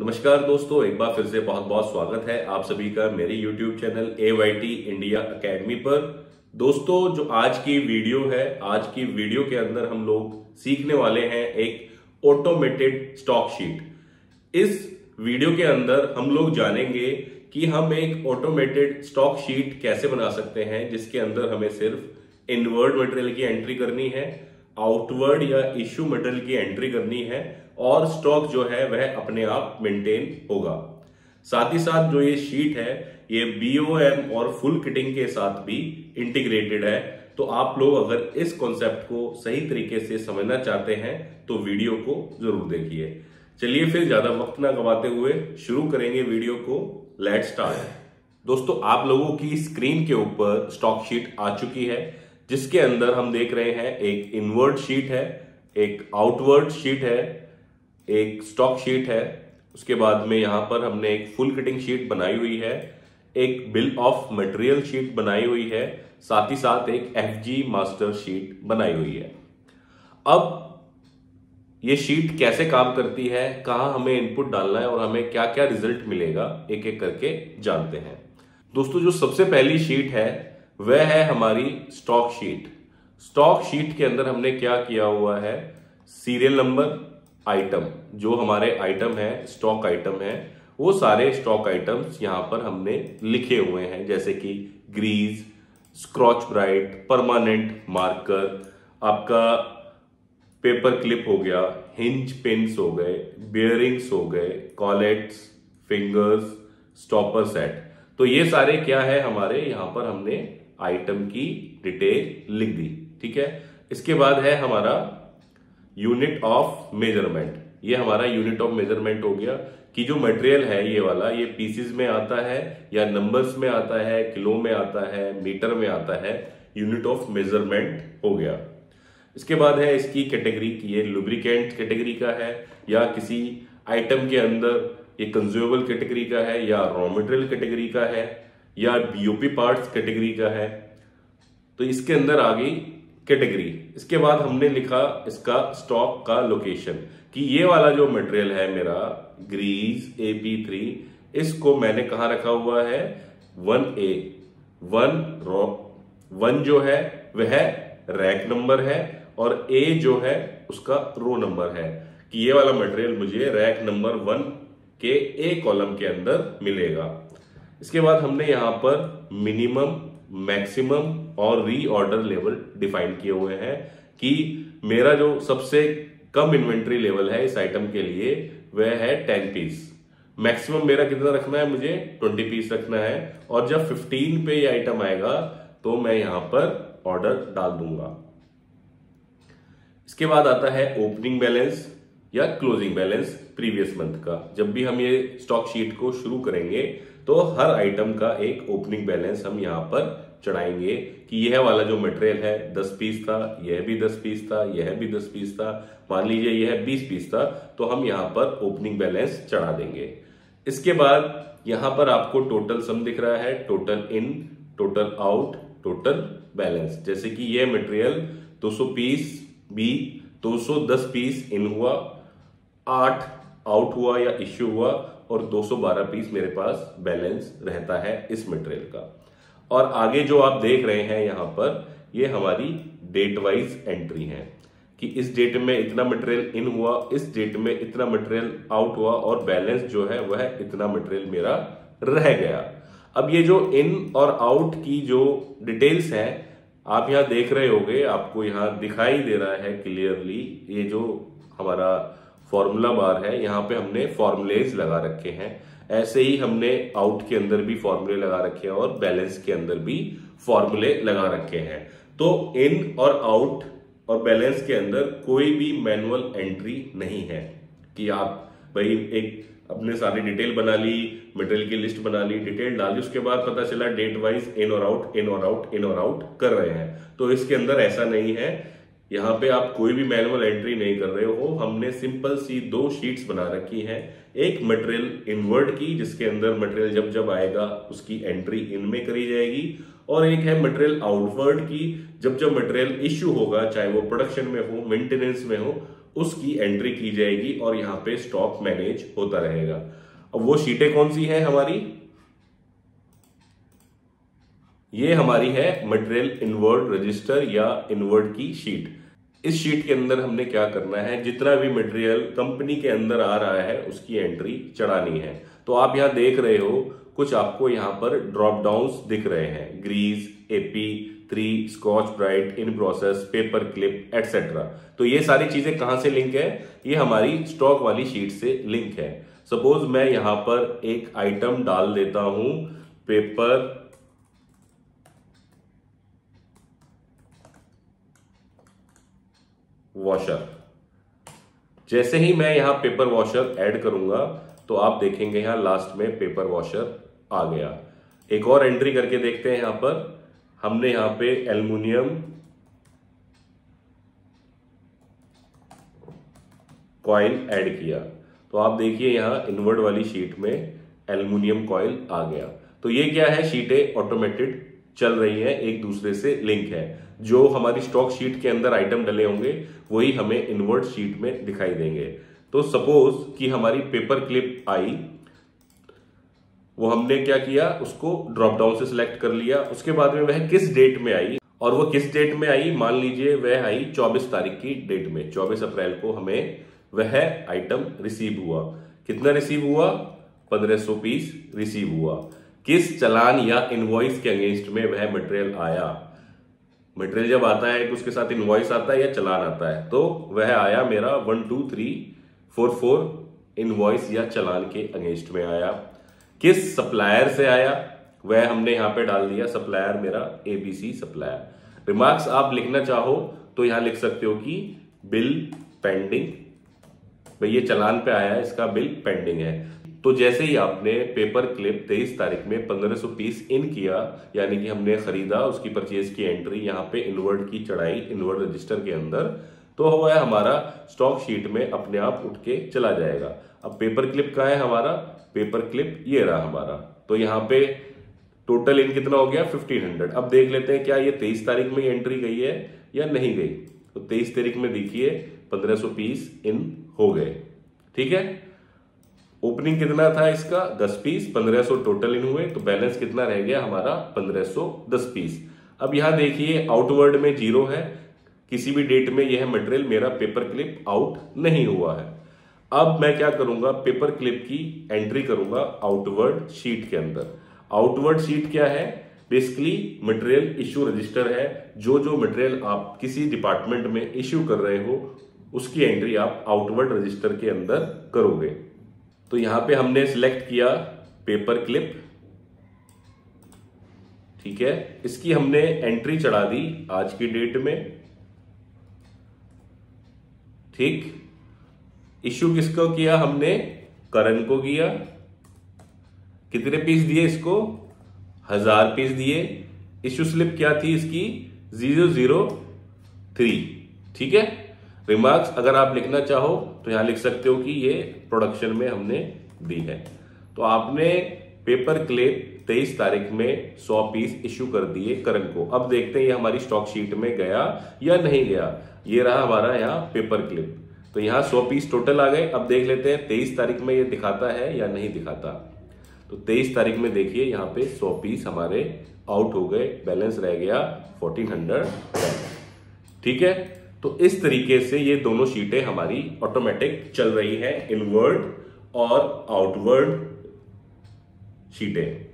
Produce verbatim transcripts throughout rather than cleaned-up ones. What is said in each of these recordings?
नमस्कार दोस्तों, एक बार फिर से बहुत बहुत स्वागत है आप सभी का मेरे YouTube channel A Y T India academy पर। दोस्तों, जो आज की वीडियो है, आज की वीडियो के अंदर हम लोग सीखने वाले हैं एक ऑटोमेटेड स्टॉक शीट। इस वीडियो के अंदर हम लोग जानेंगे कि हम एक ऑटोमेटेड स्टॉक शीट कैसे बना सकते हैं, जिसके अंदर हमें सिर्फ इनवर्ड मटेरियल की एंट्री करनी है, आउटवर्ड या इश्यू मटेरियल की एंट्री करनी है और स्टॉक जो है वह अपने आप मेंटेन होगा। साथ ही साथ जो ये शीट है ये बी ओ एम और फुल किटिंग के साथ भी इंटीग्रेटेड है। तो आप लोग अगर इस कॉन्सेप्ट को सही तरीके से समझना चाहते हैं तो वीडियो को जरूर देखिए। चलिए फिर ज्यादा वक्त ना गवाते हुए शुरू करेंगे वीडियो को। Let's start. दोस्तों, आप लोगों की स्क्रीन के ऊपर स्टॉक शीट आ चुकी है, जिसके अंदर हम देख रहे हैं एक इनवर्ड शीट है, एक आउटवर्ड शीट है, एक स्टॉक शीट है, उसके बाद में यहाँ पर हमने एक फुल कटिंग शीट बनाई हुई है, एक बिल ऑफ मटेरियल शीट बनाई हुई है, साथ ही साथ एक एफ जी मास्टर शीट बनाई हुई है। अब ये शीट कैसे काम करती है, कहाँ हमें इनपुट डालना है और हमें क्या क्या रिजल्ट मिलेगा, एक एक करके जानते हैं। दोस्तों, जो सबसे पहली शीट है वह है हमारी स्टॉक शीट। स्टॉक शीट के अंदर हमने क्या किया हुआ है, सीरियल नंबर, आइटम, जो हमारे आइटम है, स्टॉक आइटम है, वो सारे स्टॉक आइटम्स यहाँ पर हमने लिखे हुए हैं, जैसे कि ग्रीज, स्क्रॉच ब्राइट, परमानेंट मार्कर, आपका पेपर क्लिप हो गया, हिंज पिन्स हो गए, बियरिंग्स हो गए, कॉलेट्स, फिंगर्स, स्टॉपर सेट। तो ये सारे क्या है हमारे, यहाँ पर हमने आइटम की डिटेल लिख दी, ठीक है। इसके बाद है हमारा यूनिट ऑफ मेजरमेंट। ये हमारा यूनिट ऑफ मेजरमेंट हो गया कि जो मटेरियल है ये वाला, ये पीसेस में आता है या नंबर्स में आता है, किलो में आता है, मीटर में आता है, यूनिट ऑफ मेजरमेंट हो गया। इसके बाद है इसकी कैटेगरी, की ये लुब्रिकेंट कैटेगरी का है या किसी आइटम के अंदर ये कंज्यूमेबल कैटेगरी का है या रॉ मटेरियल कैटेगरी का है या B O P parts category का है। तो इसके अंदर आ गई कैटेगरी। इसके बाद हमने लिखा इसका स्टॉक का लोकेशन, कि ये वाला जो मटेरियल है मेरा ग्रीज ए पी थ्री, इसको मैंने कहाँ रखा हुआ है, one A, one row, one जो है वह रैक नंबर है और ए जो है उसका रो नंबर है, कि ये वाला मटेरियल मुझे रैक नंबर वन के ए कॉलम के अंदर मिलेगा। इसके बाद हमने यहाँ पर मिनिमम, मैक्सिमम और रीऑर्डर लेवल डिफाइन किए हुए हैं, कि मेरा जो सबसे कम इन्वेंट्री लेवल है इस आइटम के लिए वह है टेन पीस। मैक्सिमम मेरा कितना रखना है, मुझे ट्वेंटी पीस रखना है, और जब फिफ्टीन पे ये आइटम आएगा तो मैं यहाँ पर ऑर्डर डाल दूंगा। इसके बाद आता है ओपनिंग बैलेंस या क्लोजिंग बैलेंस प्रीवियस मंथ का। जब भी हम ये स्टॉक शीट को शुरू करेंगे तो हर आइटम का एक ओपनिंग बैलेंस हम यहाँ पर चढ़ाएंगे, कि यह वाला जो मटेरियल है दस पीस था, यह भी दस पीस था, यह भी दस पीस था, मान लीजिए यह बीस पीस था, तो हम यहाँ पर ओपनिंग बैलेंस चढ़ा देंगे। इसके बाद यहाँ पर आपको टोटल सम दिख रहा है, total in, total out, total balance. जैसे कि यह मटेरियल दो सौ पीस बी, दो सौ दस पीस इन हुआ, आठ आउट हुआ या इश्यू हुआ, और दो सौ बारह पीस मेरे पास बैलेंस रहता है इस मटेरियल का। और आगे जो आप देख रहे हैं यहाँ पर, ये हमारी डेट वाइज एंट्री है, कि इस डेट में इतना मटेरियल इन हुआ, इस डेट में इतना मटेरियल आउट हुआ, और बैलेंस जो है वह इतना मटेरियल मेरा रह गया। अब ये जो इन और आउट की जो डिटेल्स हैं आप यहाँ देख रहे होगे, आपको यहाँ दिखाई दे रहा है क्लियरली। ये जो हमारा फॉर्मूला बार है, यहाँ पे हमने फॉर्मूलेज लगा रखे हैं, ऐसे ही हमने आउट के अंदर भी फॉर्मूले लगा रखे हैं और बैलेंस के अंदर भी फॉर्मूले लगा रखे हैं। तो इन और आउट और बैलेंस के अंदर कोई भी मैनुअल एंट्री नहीं है, कि आप भाई एक अपने सारी डिटेल बना ली, मटेरियल की लिस्ट बना ली, डिटेल डाली, उसके बाद पता चला डेट वाइज इन और आउट, इन और आउट, इन और आउट कर रहे हैं। तो इसके अंदर ऐसा नहीं है, यहाँ पे आप कोई भी मैनुअल एंट्री नहीं कर रहे हो। हमने सिंपल सी दो शीट्स बना रखी हैं, एक मटेरियल इनवर्ड की, जिसके अंदर मटेरियल जब जब आएगा उसकी एंट्री इन में करी जाएगी, और एक है मटेरियल आउटवर्ड की, जब जब मटेरियल इश्यू होगा, चाहे वो प्रोडक्शन में हो, मेंटेनेंस में हो, उसकी एंट्री की जाएगी और यहाँ पे स्टॉक मैनेज होता रहेगा। अब वो शीटें कौन सी है हमारी, ये हमारी है मटेरियल इनवर्ड रजिस्टर या इनवर्ड की शीट। इस शीट के अंदर हमने क्या करना है, जितना भी मटेरियल कंपनी के अंदर आ रहा है उसकी एंट्री चढ़ानी है। तो आप यहाँ देख रहे हो कुछ आपको यहाँ पर ड्रॉप डाउन्स दिख रहे हैं, grease, AP three, scotch bright, in process, paper clip etcetera. तो ये सारी चीजें कहाँ से लिंक है, ये हमारी स्टॉक वाली शीट से लिंक है। सपोज मैं यहाँ पर एक आइटम डाल देता हूं पेपर वॉशर। जैसे ही मैं यहाँ पेपर वॉशर ऐड करूंगा तो आप देखेंगे यहाँ लास्ट में पेपर वॉशर आ गया। एक और एंट्री करके देखते हैं, यहाँ पर हमने यहाँ पे एल्युमिनियम कॉइल ऐड किया। तो आप देखिए यहाँ इनवर्ड वाली शीट में एल्युमिनियम कॉइल आ गया। तो ये क्या है, शीटें ऑटोमेटेड चल रही हैं, एक दूसरे से लिंक है। जो हमारी स्टॉक शीट के अंदर आइटम डले होंगे वही हमें इनवर्ड शीट में दिखाई देंगे। तो सपोज कि हमारी पेपर क्लिप आई, वो हमने क्या किया, उसको ड्रॉप डाउन से सिलेक्ट कर लिया। उसके बाद में वह किस डेट में आई, और वो किस डेट में आई, मान लीजिए वह आई चौबीस तारीख की डेट में, चौबीस अप्रैल को हमें वह आइटम रिसीव हुआ। कितना रिसीव हुआ, पंद्रह सौ पीस रिसीव हुआ। किस चलान या इनवॉइस के अगेंस्ट में वह मटेरियल आया, मटेरियल जब आता है उसके साथ इनवॉइस आता है या चलान आता है, तो वह आया मेरा one two three four four invoice या चलान के अगेंस्ट में आया। किस सप्लायर से आया, वह हमने यहाँ पे डाल दिया सप्लायर मेरा एबीसी सप्लायर। रिमार्क्स आप लिखना चाहो तो यहाँ लिख सकते हो कि बिल पेंडिंग, भाई ये चलान पे आया है, इसका बिल पेंडिंग है। तो जैसे ही आपने पेपर क्लिप तेईस तारीख में पंद्रह सौ पीस इन किया, यानी कि हमने खरीदा, उसकी परचेज की एंट्री यहाँ पे इनवर्ड की चढ़ाई इनवर्ड रजिस्टर के अंदर, तो वह हमारा स्टॉक शीट में अपने आप उठ के चला जाएगा। अब पेपर क्लिप का है हमारा, पेपर क्लिप ये रहा हमारा। तो यहाँ पे टोटल इन कितना हो गया पंद्रह सौ। अब देख लेते हैं क्या ये तेईस तारीख में एंट्री गई है या नहीं गई। तो तेईस तारीख में देखिए पंद्रह सौ पीस इन हो गए, ठीक है। ओपनिंग कितना था इसका, दस पीस, पंद्रह सौ टोटल इन हुए, तो बैलेंस कितना रह गया हमारा पंद्रह सौ दस पीस। अब यहाँ देखिए आउटवर्ड में जीरो है, किसी भी डेट में यह मटेरियल मेरा पेपर क्लिप आउट नहीं हुआ है। अब मैं क्या करूंगा, पेपर क्लिप की एंट्री करूंगा आउटवर्ड शीट के अंदर। आउटवर्ड शीट क्या है, बेसिकली मटेरियल इश्यू रजिस्टर है। जो जो मटेरियल आप किसी डिपार्टमेंट में इश्यू कर रहे हो उसकी एंट्री आप आउटवर्ड रजिस्टर के अंदर करोगे। तो यहां पे हमने सिलेक्ट किया पेपर क्लिप, ठीक है, इसकी हमने एंट्री चढ़ा दी आज की डेट में, ठीक। इश्यू किसको किया हमने, करण को किया। कितने पीस दिए इसको, हजार पीस दिए। इश्यू स्लिप क्या थी इसकी, जीरो जीरो थ्री, ठीक है। रिमार्क्स अगर आप लिखना चाहो तो यहां लिख सकते हो कि ये प्रोडक्शन में हमने दी है। तो आपने पेपर क्लिप तेईस तारीख में सौ पीस इश्यू कर दिए करण को। अब देखते हैं ये हमारी स्टॉक शीट में गया या नहीं गया। ये रहा हमारा यहाँ पेपर क्लिप, तो यहाँ सौ पीस टोटल आ गए। अब देख लेते हैं तेईस तारीख में ये दिखाता है या नहीं दिखाता। तो तेईस तारीख में देखिए यहाँ पे सौ पीस हमारे आउट हो गए, बैलेंस रह गया चौदह सौ, ठीक है। तो इस तरीके से ये दोनों शीटें हमारी ऑटोमेटिक चल रही हैं, इनवर्ड और आउटवर्ड शीटें।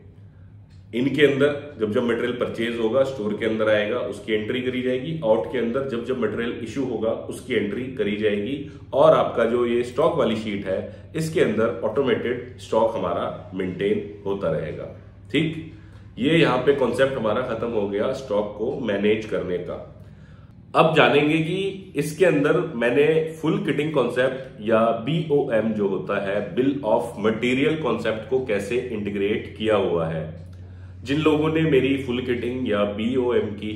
इनके अंदर जब जब मटेरियल परचेज होगा स्टोर के अंदर आएगा उसकी एंट्री करी जाएगी, आउट के अंदर जब जब मटेरियल इश्यू होगा उसकी एंट्री करी जाएगी, और आपका जो ये स्टॉक वाली शीट है इसके अंदर ऑटोमेटेड स्टॉक हमारा मेंटेन होता रहेगा, ठीक। ये यहाँ पे कॉन्सेप्ट हमारा खत्म हो गया स्टॉक को मैनेज करने का। अब जानेंगे कि इसके अंदर मैंने फुल किटिंग कॉन्सेप्ट या बी ओ एम जो होता है बिल ऑफ मटेरियल कॉन्सेप्ट को कैसे इंटीग्रेट किया हुआ है। जिन लोगों ने मेरी फुल किटिंग या बी ओ एम की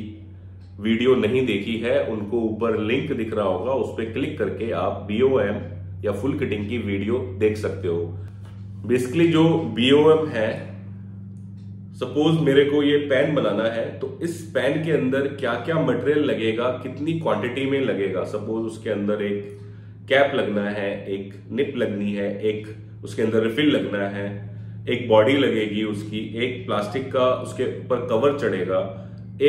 वीडियो नहीं देखी है उनको ऊपर लिंक दिख रहा होगा, उस पर क्लिक करके आप बी ओ एम या फुल किटिंग की वीडियो देख सकते हो। बेसिकली जो बी ओ एम है, सपोज मेरे को ये पैन बनाना है, तो इस पैन के अंदर क्या क्या मटेरियल लगेगा, कितनी क्वांटिटी में लगेगा। सपोज उसके अंदर एक कैप लगना है, एक निप लगनी है, एक उसके अंदर रिफिल लगना है, एक बॉडी लगेगी उसकी, एक प्लास्टिक का उसके ऊपर कवर चढ़ेगा,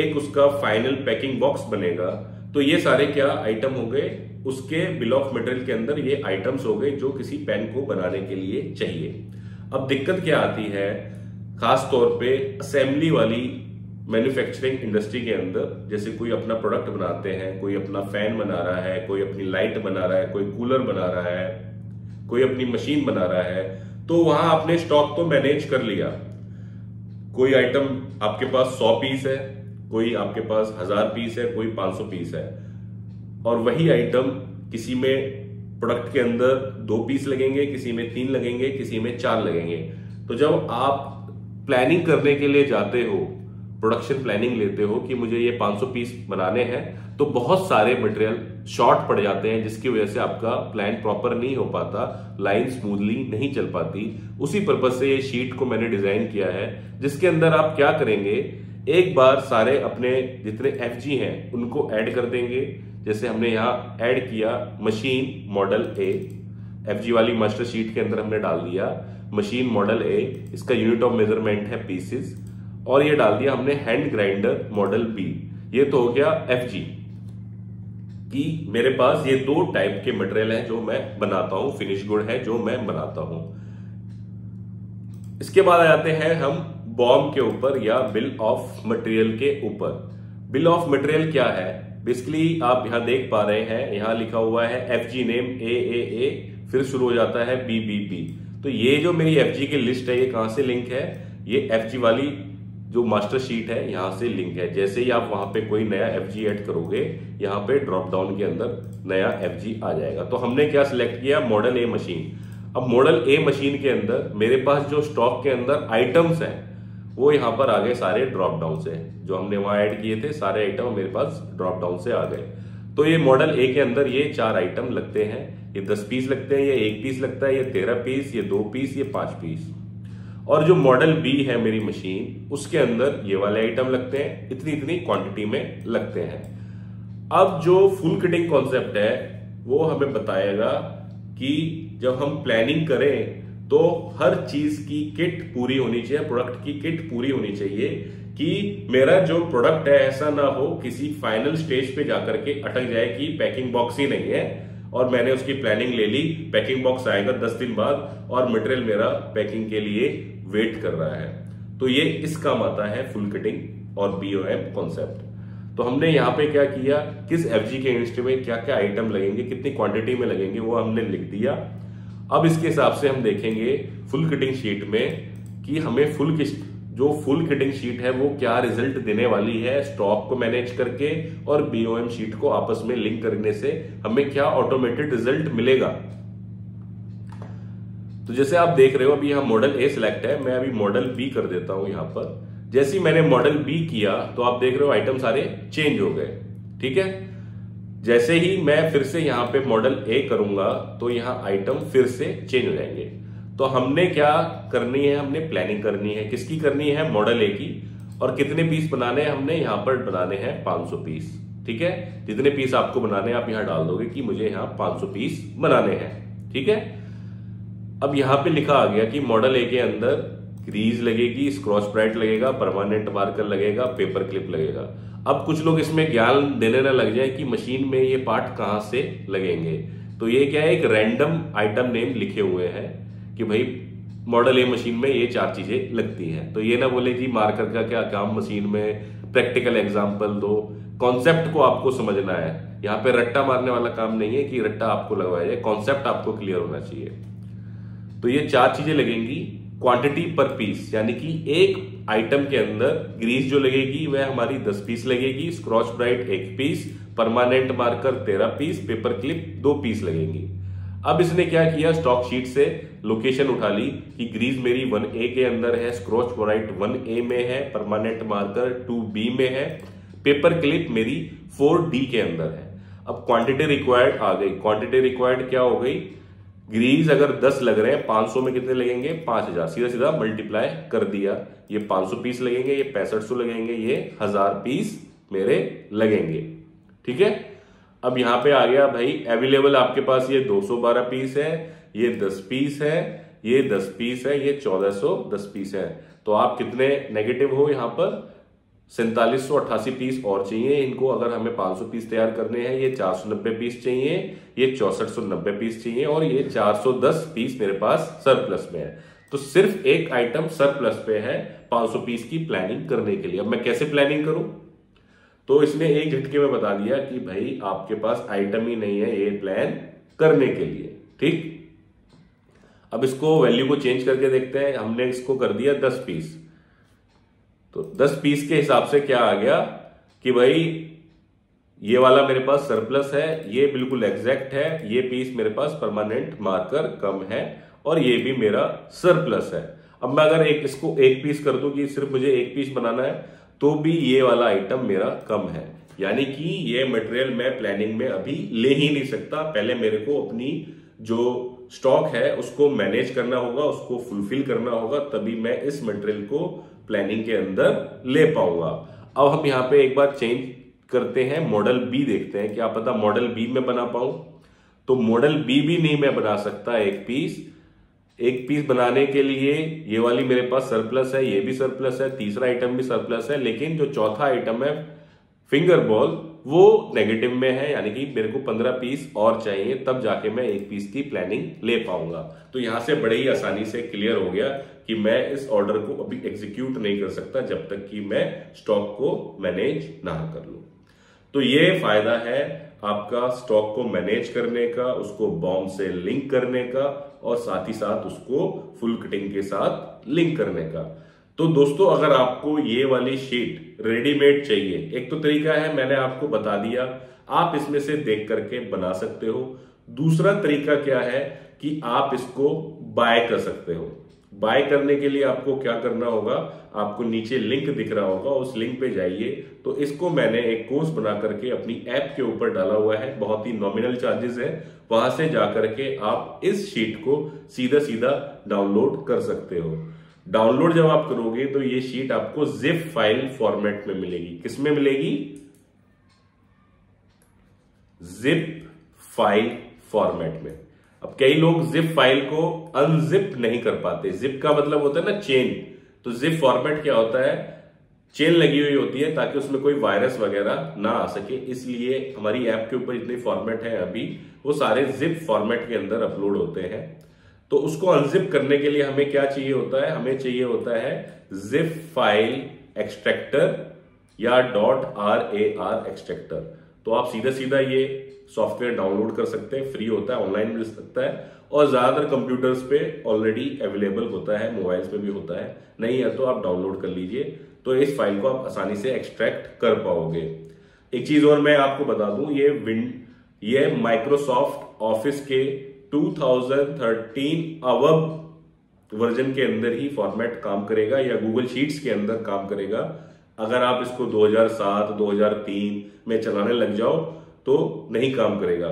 एक उसका फाइनल पैकिंग बॉक्स बनेगा। तो ये सारे क्या आइटम हो गए, उसके बिल ऑफ मटेरियल के अंदर ये आइटम्स हो गए जो किसी पेन को बनाने के लिए चाहिए। अब दिक्कत क्या आती है, खास तौर पे असेंबली वाली मैन्युफैक्चरिंग इंडस्ट्री के अंदर, जैसे कोई अपना प्रोडक्ट बनाते हैं, कोई अपना फैन बना रहा है, कोई अपनी लाइट बना रहा है, कोई कूलर बना रहा है, कोई अपनी मशीन बना रहा है, तो वहां आपने स्टॉक तो मैनेज कर लिया। कोई आइटम आपके पास सौ पीस है, कोई आपके पास हजार पीस है, कोई पांच सौ पीस है, और वही आइटम किसी में प्रोडक्ट के अंदर दो पीस लगेंगे, किसी में तीन लगेंगे, किसी में चार लगेंगे। तो जब आप प्लानिंग करने के लिए जाते हो, प्रोडक्शन प्लानिंग लेते हो कि मुझे ये पांच सौ पीस बनाने हैं, तो बहुत सारे मटेरियल शॉर्ट पड़ जाते हैं, जिसकी वजह से आपका प्लान प्रॉपर नहीं हो पाता, लाइन स्मूथली नहीं चल पाती। उसी पर्पज से ये शीट को मैंने डिजाइन किया है, जिसके अंदर आप क्या करेंगे, एक बार सारे अपने जितने एफजी हैं उनको ऐड कर देंगे। जैसे हमने यहाँ ऐड किया मशीन मॉडल ए, एफजी वाली मास्टर शीट के अंदर हमने डाल दिया मशीन मॉडल ए, इसका यूनिट ऑफ मेजरमेंट है पीसेस, और ये डाल दिया हमने हैंड ग्राइंडर मॉडल बी। ये तो हो गया एफजी कि मेरे पास ये दो टाइप के मटेरियल हैं जो मैं बनाता हूं, फिनिश गुड है जो मैं बनाता हूं। इसके बाद आ जाते हैं हम बॉम के ऊपर या बिल ऑफ मटेरियल के ऊपर। बिल ऑफ मटेरियल क्या है, बेसिकली आप यहां देख पा रहे हैं, यहां लिखा हुआ है एफ जी नेम ए ए ए, फिर शुरू हो जाता है बी बी बी। तो ये जो मेरी एफ जी की लिस्ट है, ये कहां से लिंक है, ये एफ जी वाली जो मास्टर शीट है यहाँ से लिंक है। जैसे ही आप वहां पे कोई नया एफजी ऐड करोगे, यहाँ पे ड्रॉप डाउन के अंदर नया एफजी आ जाएगा। तो हमने क्या सिलेक्ट किया, मॉडल ए मशीन। अब मॉडल ए मशीन के अंदर मेरे पास जो स्टॉक के अंदर आइटम्स हैं वो यहाँ पर आ गए सारे ड्रॉप डाउन से, जो हमने वहां ऐड किए थे सारे आइटम मेरे पास ड्रॉप डाउन से आ गए। तो ये मॉडल ए के अंदर ये चार आइटम लगते हैं, ये दस पीस लगते हैं, ये एक पीस लगता है, ये तेरह पीस, ये दो पीस, ये पांच पीस। और जो मॉडल बी है मेरी मशीन, उसके अंदर ये वाले आइटम लगते हैं, इतनी इतनी क्वांटिटी में लगते हैं। अब जो फुल किटिंग कॉन्सेप्ट है वो हमें बताएगा कि जब हम प्लानिंग करें तो हर चीज की किट पूरी होनी चाहिए, प्रोडक्ट की किट पूरी होनी चाहिए, कि मेरा जो प्रोडक्ट है ऐसा ना हो किसी फाइनल स्टेज पे जाकर के अटक जाए कि पैकिंग बॉक्स ही नहीं है और मैंने उसकी प्लानिंग ले ली, पैकिंग बॉक्स आएगा दस दिन बाद और मटेरियल मेरा पैकिंग के लिए वेट कर रहा है। तो ये इस काम आता है फुल किटिंग और बी ओ एम कॉन्सेप्ट। तो हमने यहाँ पे क्या किया, किस एफजी के इंडस्ट्री में क्या क्या आइटम लगेंगे, कितनी क्वांटिटी में लगेंगे, वो हमने लिख दिया। अब इसके हिसाब से हम देखेंगे फुल किटिंग शीट में कि हमें फुल जो फुल किटिंग शीट है वो क्या रिजल्ट देने वाली है, स्टॉक को मैनेज करके और बी ओ एम शीट को आपस में लिंक करने से हमें क्या ऑटोमेटेड रिजल्ट मिलेगा। तो जैसे आप देख रहे हो अभी यहाँ मॉडल ए सिलेक्ट है, मैं अभी मॉडल बी कर देता हूं। यहाँ पर जैसे ही मैंने मॉडल बी किया तो आप देख रहे हो आइटम सारे चेंज हो गए, ठीक है। जैसे ही मैं फिर से यहाँ पे मॉडल ए करूंगा तो यहाँ आइटम फिर से चेंज हो जाएंगे। तो हमने क्या करनी है, हमने प्लानिंग करनी है, किसकी करनी है, मॉडल ए की। और कितने पीस बनाने हैं, हमने यहाँ पर बनाने हैं पांच सौ पीस, ठीक है। जितने पीस आपको बनाने हैं आप यहाँ डाल दोगे कि मुझे यहाँ पांच सौ पीस बनाने हैं, ठीक है। अब यहाँ पे लिखा आ गया कि मॉडल ए के अंदर क्रीज लगेगी, स्क्रॉच पैड लगेगा, परमानेंट मार्कर लगेगा, पेपर क्लिप लगेगा। अब कुछ लोग इसमें ज्ञान देने ना लग जाए कि मशीन में ये पार्ट कहाँ से लगेंगे, तो ये क्या है, एक रैंडम आइटम नेम लिखे हुए हैं कि भाई मॉडल ए मशीन में ये चार चीजें लगती हैं। तो ये ना बोले जी मार्कर का क्या काम मशीन में, प्रैक्टिकल एग्जाम्पल दो। कॉन्सेप्ट को आपको समझना है, यहाँ पे रट्टा मारने वाला काम नहीं है कि रट्टा आपको लगवाया जाए, कॉन्सेप्ट आपको क्लियर होना चाहिए। तो ये चार चीजें लगेंगी, क्वांटिटी पर पीस, यानी कि एक आइटम के अंदर ग्रीस जो लगेगी वह हमारी दस पीस लगेगी, स्क्रॉच ब्राइट एक पीस, परमानेंट मार्कर तेरह पीस, पेपर क्लिप दो पीस लगेंगी। अब इसने क्या किया, स्टॉक शीट से लोकेशन उठा ली कि ग्रीज मेरी वन ए के अंदर है, स्क्रॉच ब्राइट वन ए में है, परमानेंट मार्कर टू बी में है, पेपर क्लिप मेरी फोर डी के अंदर है। अब क्वांटिटी रिक्वायर्ड आ गई, क्वांटिटी रिक्वायर्ड क्या हो गई, ग्रीज अगर दस लग रहे हैं पांच सौ में कितने लगेंगे, पांच हजार, सीधा सीधा मल्टीप्लाई कर दिया। ये पांच सौ पीस लगेंगे, ये पैंसठ सौ लगेंगे, ये हजार पीस मेरे लगेंगे, ठीक है। अब यहाँ पे आ गया भाई अवेलेबल आपके पास ये दो सौ बारह पीस है, ये दस पीस है, ये दस पीस है, ये चौदह सौ दस पीस है। तो आप कितने नेगेटिव हो यहाँ पर, सैंतालीस सौ अट्ठासी पीस और चाहिए इनको। अगर हमें पाँच सौ पीस तैयार करने हैं, ये चार सौ नब्बे पीस चाहिए, ये चौसठ सौ नब्बे पीस चाहिए और ये चार सौ दस पीस मेरे पास सरप्लस में है। तो सिर्फ एक आइटम सरप्लस पे है पाँच सौ पीस की प्लानिंग करने के लिए। अब मैं कैसे प्लानिंग करूं, तो इसने एक झटके में बता दिया कि भाई आपके पास आइटम ही नहीं है ये प्लान करने के लिए। ठीक, अब इसको वैल्यू को चेंज करके देखते हैं। हमने इसको कर दिया दस पीस, तो दस पीस के हिसाब से क्या आ गया कि भाई ये वाला मेरे पास सरप्लस है, ये बिल्कुल एग्जैक्ट है, ये पीस मेरे पास परमानेंट मार्कर कम है और ये भी मेरा सरप्लस है। अब मैं अगर एक इसको एक पीस कर दूं कि सिर्फ मुझे एक पीस बनाना है, तो भी ये वाला आइटम मेरा कम है, यानी कि ये मटेरियल मैं प्लानिंग में अभी ले ही नहीं सकता। पहले मेरे को अपनी जो स्टॉक है उसको मैनेज करना होगा, उसको फुलफिल करना होगा, तभी मैं इस मटेरियल को प्लानिंग के अंदर ले पाऊंगा। अब हम यहाँ पे एक बार चेंज करते हैं, मॉडल बी देखते हैं, क्या पता मॉडल बी में बना पाऊं। तो मॉडल बी भी नहीं मैं बना सकता एक पीस। एक पीस बनाने के लिए ये वाली मेरे पास सरप्लस है, ये भी सरप्लस है, तीसरा आइटम भी सरप्लस है, लेकिन जो चौथा आइटम है फिंगर बॉल वो नेगेटिव में है, यानी कि मेरे को पंद्रह पीस और चाहिए तब जाके मैं एक पीस की प्लानिंग ले पाऊंगा। तो यहाँ से बड़े ही आसानी से क्लियर हो गया कि मैं इस ऑर्डर को अभी एग्जीक्यूट नहीं कर सकता जब तक कि मैं स्टॉक को मैनेज ना कर लूं। तो ये फायदा है आपका स्टॉक को मैनेज करने का, उसको बॉम से लिंक करने का और साथ ही साथ उसको फुल कटिंग के साथ लिंक करने का। तो दोस्तों अगर आपको ये वाली शीट रेडीमेड चाहिए, एक तो तरीका है मैंने आपको बता दिया, आप इसमें से देख करके बना सकते हो। दूसरा तरीका क्या है कि आप इसको बाय कर सकते हो। बाय करने के लिए आपको क्या करना होगा, आपको नीचे लिंक दिख रहा होगा, उस लिंक पे जाइए। तो इसको मैंने एक कोर्स बना करके अपनी ऐप के ऊपर डाला हुआ है, बहुत ही नॉमिनल चार्जेस है, वहां से जाकर के आप इस शीट को सीधा सीधा डाउनलोड कर सकते हो। डाउनलोड जब आप करोगे तो ये शीट आपको जिप फाइल फॉर्मेट में मिलेगी। किसमें मिलेगी, जिप फाइल फॉर्मेट में। अब कई लोग जिप फाइल को अनजिप नहीं कर पाते, जिप का मतलब होता है ना चेन, तो जिप फॉर्मेट क्या होता है, चेन लगी हुई होती है ताकि उसमें कोई वायरस वगैरह ना आ सके। इसलिए हमारी ऐप के ऊपर जितने फॉर्मेट है अभी वो सारे जिप फॉर्मेट के अंदर अपलोड होते हैं। तो उसको अनजिप करने के लिए हमें क्या चाहिए होता है, हमें चाहिए होता है जिप फाइल एक्सट्रैक्टर या dot R A R extractor. तो आप सीधा सीधा ये सॉफ्टवेयर डाउनलोड कर सकते हैं, फ्री होता है, ऑनलाइन मिल सकता है और ज्यादातर कंप्यूटर्स पे ऑलरेडी अवेलेबल होता है, मोबाइल्स पे भी होता है, नहीं है तो आप डाउनलोड कर लीजिए। तो इस फाइल को आप आसानी से एक्सट्रैक्ट कर पाओगे। एक चीज और मैं आपको बता दूं, ये विन ये माइक्रोसॉफ्ट ऑफिस के दो हज़ार तेरह अवब वर्जन के अंदर ही फॉर्मेट काम करेगा या गूगल शीट्स के अंदर काम करेगा। अगर आप इसको दो हज़ार सात दो हज़ार तीन में चलाने लग जाओ तो नहीं काम करेगा।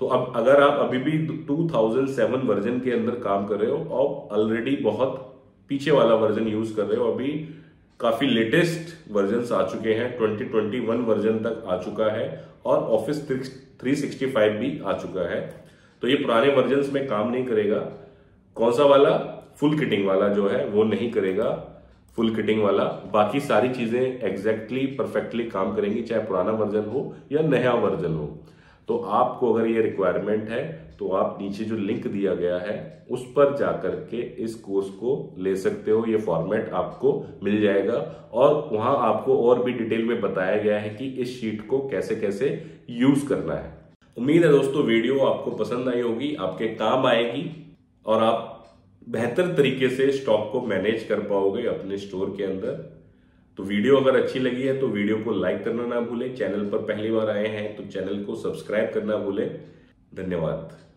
तो अब अगर आप अभी भी दो हज़ार सात वर्जन के अंदर काम कर रहे हो, आप ऑलरेडी बहुत पीछे वाला वर्जन यूज कर रहे हो, अभी काफी लेटेस्ट वर्जन आ चुके हैं, दो हज़ार इक्कीस वर्जन तक आ चुका है और ऑफिस तीन सौ पैंसठ भी आ चुका है, तो ये पुराने वर्जन में काम नहीं करेगा। कौन सा वाला, फुल किटिंग वाला जो है वो नहीं करेगा, फुल किटिंग वाला। बाकी सारी चीजें एग्जैक्टली परफेक्टली काम करेंगी, चाहे पुराना वर्जन हो या नया वर्जन हो। तो आपको अगर ये रिक्वायरमेंट है तो आप नीचे जो लिंक दिया गया है उस पर जाकर के इस कोर्स को ले सकते हो, ये फॉर्मेट आपको मिल जाएगा और वहां आपको और भी डिटेल में बताया गया है कि इस शीट को कैसे कैसे यूज करना है। उम्मीद है दोस्तों वीडियो आपको पसंद आई होगी, आपके काम आएगी और आप बेहतर तरीके से स्टॉक को मैनेज कर पाओगे अपने स्टोर के अंदर। तो वीडियो अगर अच्छी लगी है तो वीडियो को लाइक करना ना भूलें, चैनल पर पहली बार आए हैं तो चैनल को सब्सक्राइब करना भूलें। धन्यवाद।